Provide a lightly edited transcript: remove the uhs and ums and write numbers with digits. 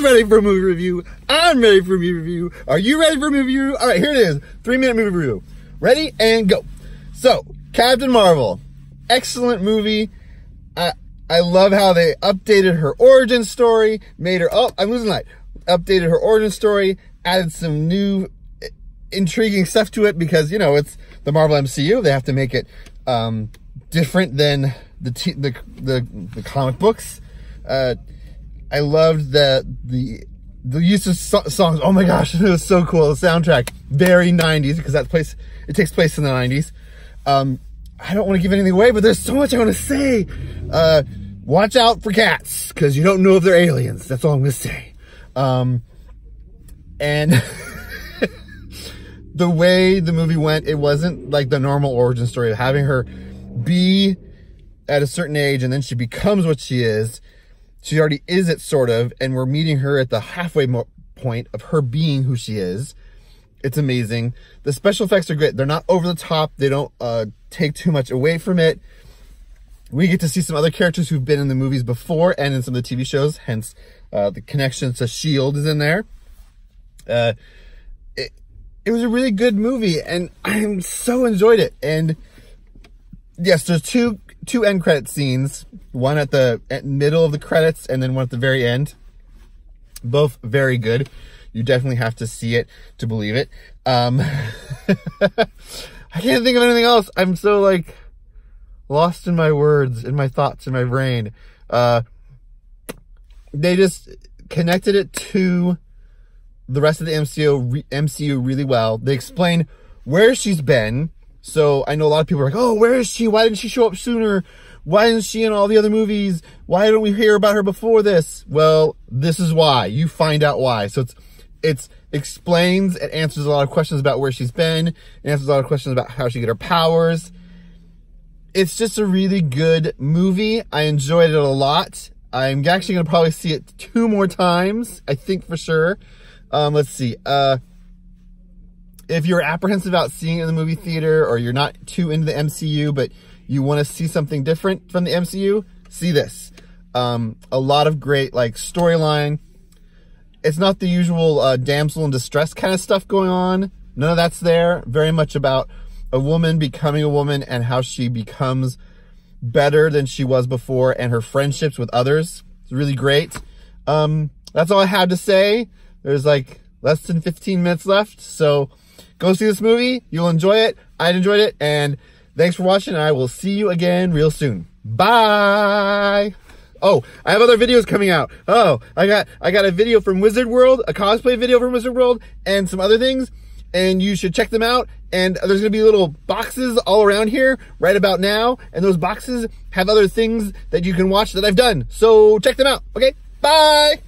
He's ready for a movie review. I'm ready for a movie review. Are you ready for a movie review? All right, here it is. 3-minute movie review. Ready and go. So, Captain Marvel. Excellent movie. I love how they updated her origin story. Made her, oh, I'm losing light. Updated her origin story. Added some new intriguing stuff to it because, you know, it's the Marvel MCU. They have to make it different than the comic books. I loved the use of songs. Oh my gosh, it was so cool. The soundtrack, very 90s, because it takes place in the 90s. I don't want to give anything away, but there's so much I want to say. Watch out for cats, because you don't know if they're aliens. That's all I'm going to say. And the way the movie went, it wasn't like the normal origin story of having her be at a certain age and then she becomes what she is. She already is it, sort of, and we're meeting her at the halfway point of her being who she is. It's amazing. The special effects are great. They're not over the top. They don't take too much away from it. We get to see some other characters who've been in the movies before and in some of the TV shows, hence the connection to S.H.I.E.L.D. is in there. It was a really good movie, and I so enjoyed it. And yes, there's two end credit scenes, one at the middle of the credits and then one at the very end. Both very good. You definitely have to see it to believe it. I can't think of anything else. I'm so, like, lost in my words, in my thoughts, in my brain. They just connected it to the rest of the MCU really well. They explain where she's been. So I know a lot of people are like, oh, where is she? Why didn't she show up sooner? Why isn't she in all the other movies? Why don't we hear about her before this? Well, this is why. You find out why. So it's explains, it answers a lot of questions about where she's been. It answers a lot of questions about how she got her powers. It's just a really good movie. I enjoyed it a lot. I'm actually going to probably see it 2 more times, I think, for sure. Let's see. If you're apprehensive about seeing it in the movie theater, or you're not too into the MCU, but you want to see something different from the MCU, see this. A lot of great, like, storyline. It's not the usual damsel in distress kind of stuff going on. None of that's there. Very much about a woman becoming a woman and how she becomes better than she was before, and her friendships with others. It's really great. That's all I had to say. There's, like, less than 15 minutes left, so go see this movie. You'll enjoy it. I enjoyed it, and thanks for watching, and I will see you again real soon. Bye! Oh, I have other videos coming out. Oh, I got a video from Wizard World, a cosplay video from Wizard World, and some other things, and you should check them out. And there's going to be little boxes all around here right about now, and those boxes have other things that you can watch that I've done. So check them out, okay? Bye!